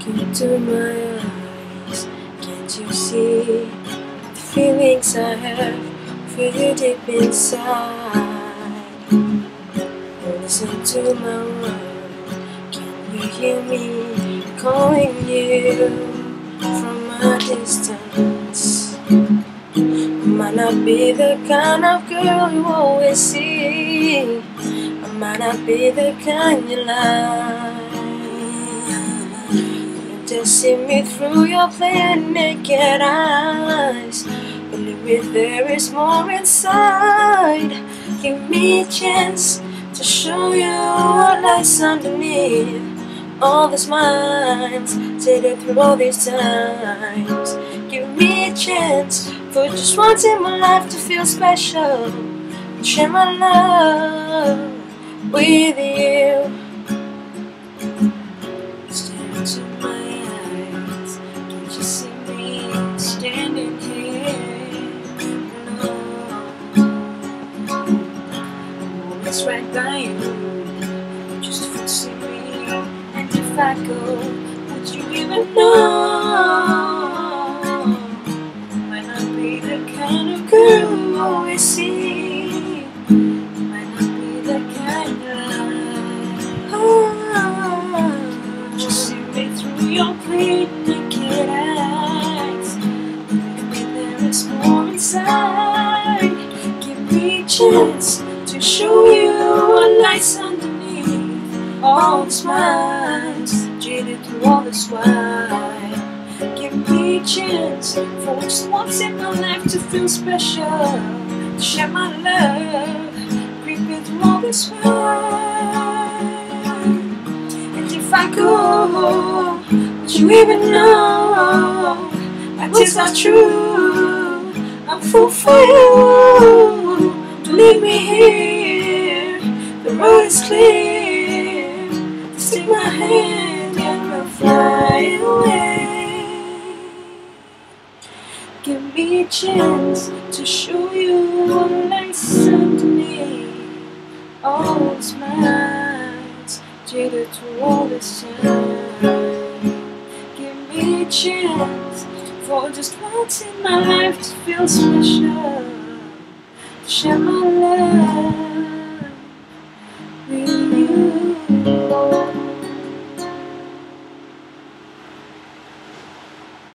Look into my eyes, can't you see the feelings I have for you deep inside? Listen to my words, can you hear me calling you from a distance? I might not be the kind of girl you always see, I might not be the kind you like. Just see me through your plain naked eyes. Believe there is more inside. Give me a chance to show you what lies underneath all these minds, tainted through all these times. Give me a chance for just once in my life to feel special and share my love with you. Right by you, just fancy me, and if I go, would you even know? Might not be the kind of girl you always see, might not be the kind of love. Just see me through your plain naked eyes. Maybe there is more inside. Give me a chance to show you what lies underneath all these minds, jaded through all this wine. Give me a chance for just once in my life to feel special, to share my love, creeping through all this wine. And if I go, would you even know? My tears are true, I'm full for you. Leave me here, the road is clear. Just take my hand and we'll fly away. Give me a chance to show you what lies underneath all these minds, jaded to all this time. Give me a chance for just once in my life to feel special. Share my love.